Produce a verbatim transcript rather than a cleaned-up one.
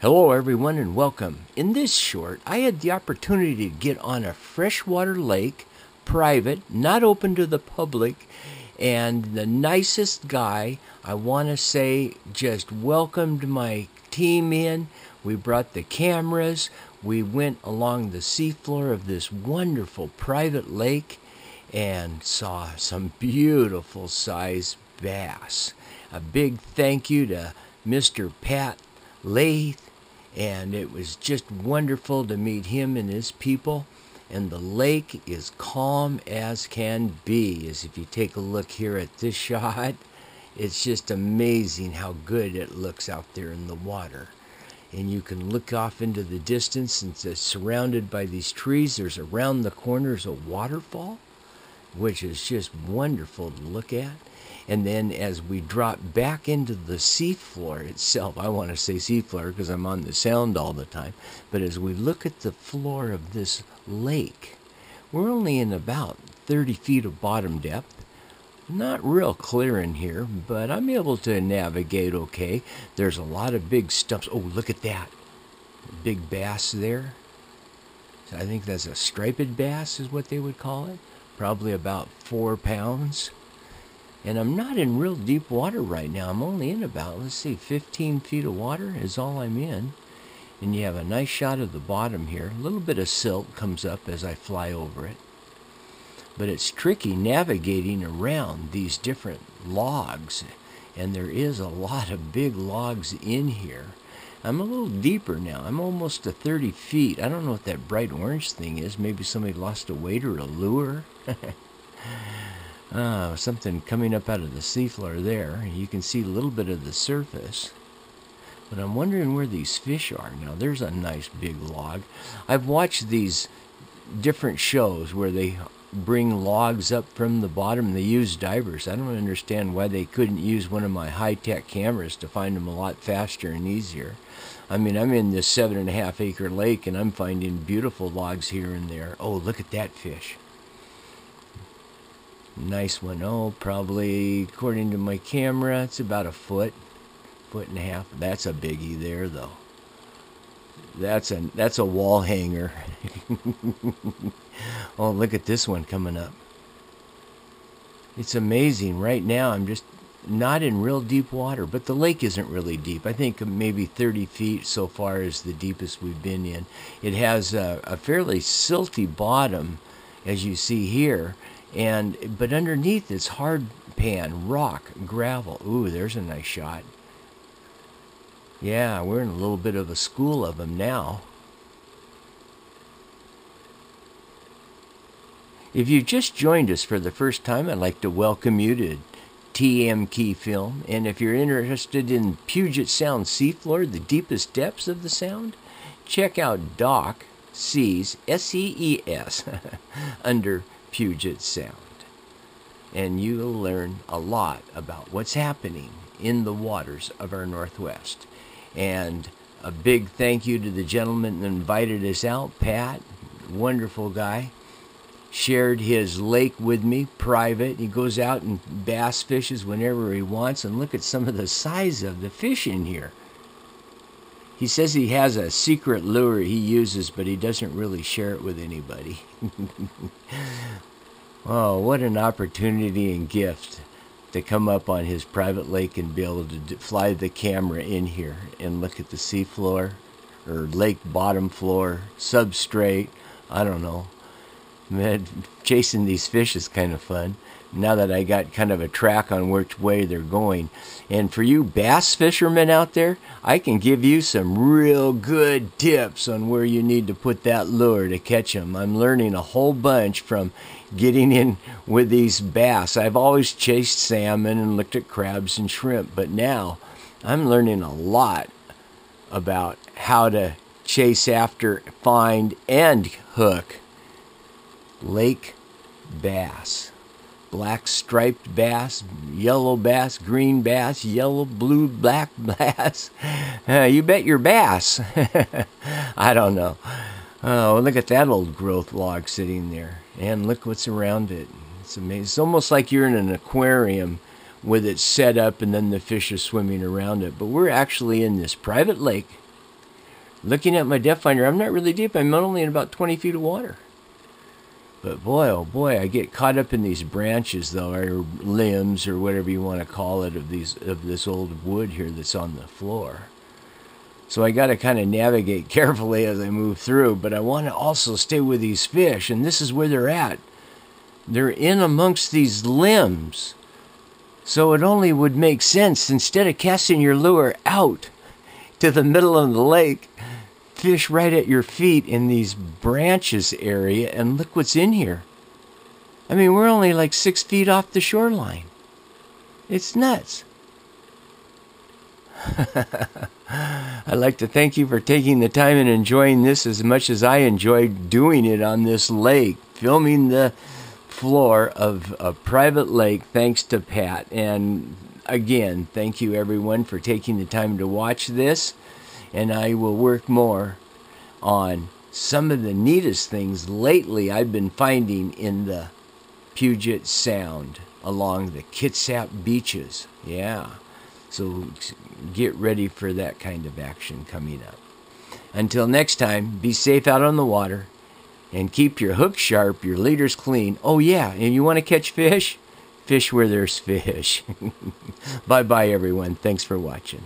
Hello everyone and welcome. In this short, I had the opportunity to get on a freshwater lake, private, not open to the public, and the nicest guy, I want to say, just welcomed my team in. We brought the cameras, we went along the seafloor of this wonderful private lake and saw some beautiful sized bass. A big thank you to Mister Pat Lathe, and it was just wonderful to meet him and his people. And the lake is calm as can be, as if you take a look here at this shot. It's just amazing how good it looks out there in the water. And you can look off into the distance, and it's surrounded by these trees. There's around the corners a waterfall, which is just wonderful to look at. And then as we drop back into the seafloor itself, I want to say seafloor because I'm on the sound all the time, but as we look at the floor of this lake, we're only in about thirty feet of bottom depth. Not real clear in here, but I'm able to navigate okay. There's a lot of big stumps. Oh, look at that. Big bass there. So I think that's a striped bass is what they would call it. Probably about four pounds. And I'm not in real deep water right now. I'm only in about, let's see, fifteen feet of water is all I'm in. And you have a nice shot of the bottom here. A little bit of silt comes up as I fly over it. But it's tricky navigating around these different logs. And there is a lot of big logs in here. I'm a little deeper now. I'm almost to thirty feet. I don't know what that bright orange thing is. Maybe somebody lost a weight or a lure. Ah, something coming up out of the seafloor there. You can see a little bit of the surface. But I'm wondering where these fish are. Now, there's a nice big log. I've watched these different shows where they bring logs up from the bottom. They use divers. I don't understand why they couldn't use one of my high-tech cameras to find them a lot faster and easier. I mean, I'm in this seven and a half acre lake and I'm finding beautiful logs here and there. Oh, look at that fish. Nice one. Oh, probably, according to my camera, it's about a foot, foot and a half. That's a biggie there, though. That's a, that's a wall hanger. Oh, look at this one coming up. It's amazing. Right now, I'm just not in real deep water, but the lake isn't really deep. I think maybe thirty feet so far is the deepest we've been in. It has a, a fairly silty bottom, as you see here. And but underneath it's hard pan, rock, gravel. Ooh, there's a nice shot. Yeah, we're in a little bit of a school of them now. If you've just joined us for the first time, I'd like to welcome you to T M Key Film. And if you're interested in Puget Sound seafloor, the deepest depths of the sound, check out Doc Sees, S E E S, under Puget Sound, and you will learn a lot about what's happening in the waters of our Northwest. And a big thank you to the gentleman that invited us out, Pat, wonderful guy, shared his lake with me, private. He goes out and bass fishes whenever he wants, and look at some of the size of the fish in here. He says he has a secret lure he uses, but he doesn't really share it with anybody. Oh, what an opportunity and gift to come up on his private lake and be able to fly the camera in here and look at the seafloor or lake bottom floor, substrate, I don't know. Man, chasing these fish is kind of fun. Now that I got kind of a track on which way they're going. And for you bass fishermen out there, I can give you some real good tips on where you need to put that lure to catch them. I'm learning a whole bunch from getting in with these bass. I've always chased salmon and looked at crabs and shrimp, but now I'm learning a lot about how to chase after, find, and hook lake bass. Black striped bass, yellow bass, green bass, yellow, blue, black bass. Uh, you bet your bass. I don't know. Oh, look at that old growth log sitting there. And look what's around it. It's amazing. It's almost like you're in an aquarium with it set up and then the fish are swimming around it. But we're actually in this private lake Looking at my depth finder, I'm not really deep. I'm only in about twenty feet of water. But boy, oh boy, I get caught up in these branches, though, or limbs, or whatever you want to call it, of these of this old wood here that's on the floor. So I got to kind of navigate carefully as I move through, but I want to also stay with these fish, and this is where they're at. They're in amongst these limbs. So it only would make sense, instead of casting your lure out to the middle of the lake, fish right at your feet in these branches area, and look what's in here. I mean, we're only like six feet off the shoreline. It's nuts. I'd like to thank you for taking the time and enjoying this as much as I enjoyed doing it on this lake, filming the floor of a private lake, thanks to Pat. And again, thank you everyone for taking the time to watch this. And I will work more on some of the neatest things lately I've been finding in the Puget Sound along the Kitsap beaches. Yeah, so get ready for that kind of action coming up. Until next time, be safe out on the water and keep your hooks sharp, your leaders clean. Oh yeah, and you want to catch fish? Fish where there's fish. Bye-bye everyone. Thanks for watching.